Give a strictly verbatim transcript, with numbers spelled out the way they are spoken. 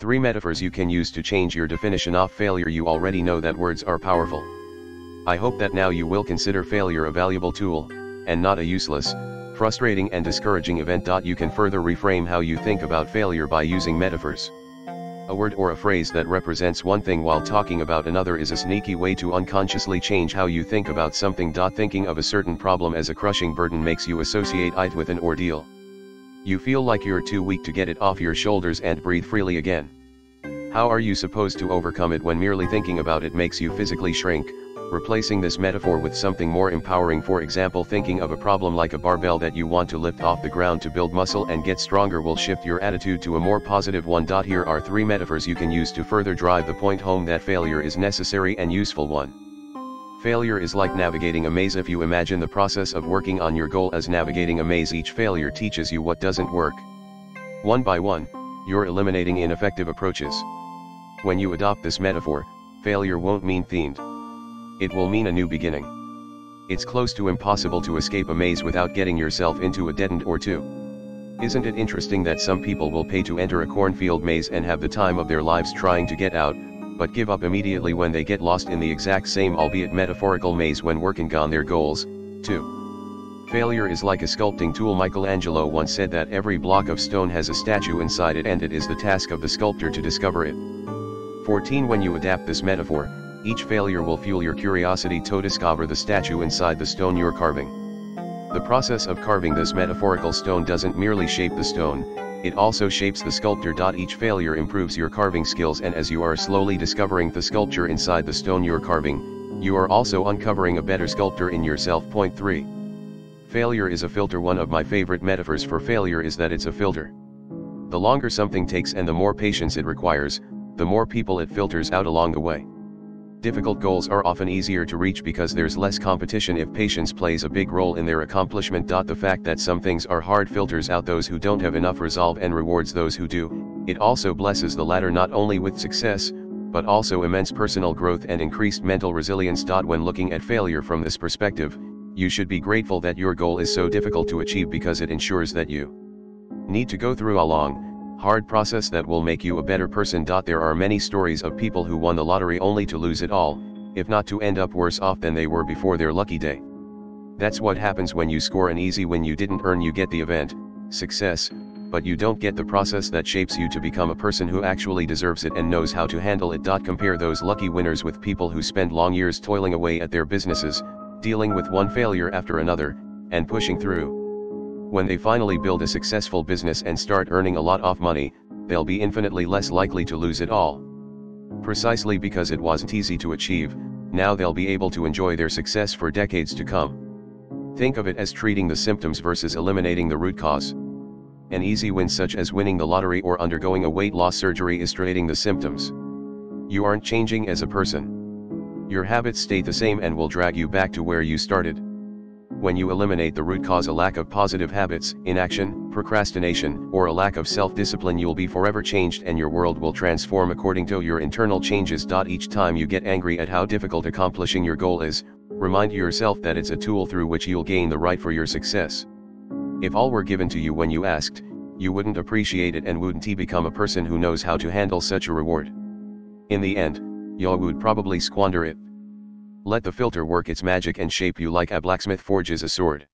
Three metaphors you can use to change your definition of failure. You already know that words are powerful. I hope that now you will consider failure a valuable tool, and not a useless, frustrating and discouraging event. You can further reframe how you think about failure by using metaphors. A word or a phrase that represents one thing while talking about another is a sneaky way to unconsciously change how you think about something. Thinking of a certain problem as a crushing burden makes you associate it with an ordeal. You feel like you're too weak to get it off your shoulders and breathe freely again. How are you supposed to overcome it when merely thinking about it makes you physically shrink? Replacing this metaphor with something more empowering. For example, thinking of a problem like a barbell that you want to lift off the ground to build muscle and get stronger will shift your attitude to a more positive one. Here are three metaphors you can use to further drive the point home that failure is necessary and useful. One. Failure is like navigating a maze. If you imagine the process of working on your goal as navigating a maze, each failure teaches you what doesn't work. One by one, you're eliminating ineffective approaches. When you adopt this metaphor, failure won't mean themed. It will mean a new beginning. It's close to impossible to escape a maze without getting yourself into a dead end or two. Isn't it interesting that some people will pay to enter a cornfield maze and have the time of their lives trying to get out, but give up immediately when they get lost in the exact same, albeit metaphorical, maze when working on their goals? Two. Failure is like a sculpting tool. Michelangelo once said that every block of stone has a statue inside it, and it is the task of the sculptor to discover it. Fourteen. When you adapt this metaphor, each failure will fuel your curiosity to discover the statue inside the stone you're carving. The process of carving this metaphorical stone doesn't merely shape the stone, it also shapes the sculptor. Each failure improves your carving skills, and as you are slowly discovering the sculpture inside the stone you're carving, you are also uncovering a better sculptor in yourself. Three. Failure is a filter. One of my favorite metaphors for failure is that it's a filter. The longer something takes and the more patience it requires, the more people it filters out along the way. Difficult goals are often easier to reach because there's less competition if patience plays a big role in their accomplishment. The fact that some things are hard filters out those who don't have enough resolve and rewards those who do. It also blesses the latter not only with success, but also immense personal growth and increased mental resilience. When looking at failure from this perspective, you should be grateful that your goal is so difficult to achieve, because it ensures that you need to go through a long, hard process that will make you a better person. There are many stories of people who won the lottery only to lose it all, if not to end up worse off than they were before their lucky day. That's what happens when you score an easy win you didn't earn. You get the event, success, but you don't get the process that shapes you to become a person who actually deserves it and knows how to handle it. Compare those lucky winners with people who spend long years toiling away at their businesses, dealing with one failure after another, and pushing through. When they finally build a successful business and start earning a lot of money, they'll be infinitely less likely to lose it all. Precisely because it wasn't easy to achieve, now they'll be able to enjoy their success for decades to come. Think of it as treating the symptoms versus eliminating the root cause. An easy win such as winning the lottery or undergoing a weight loss surgery is treating the symptoms. You aren't changing as a person. Your habits stay the same and will drag you back to where you started. When you eliminate the root cause, a lack of positive habits, inaction, procrastination, or a lack of self-discipline, you'll be forever changed and your world will transform according to your internal changes. Each time you get angry at how difficult accomplishing your goal is, remind yourself that it's a tool through which you'll gain the right for your success. If all were given to you when you asked, you wouldn't appreciate it and wouldn't become a person who knows how to handle such a reward. In the end, you would probably squander it. Let the filter work its magic and shape you like a blacksmith forges a sword.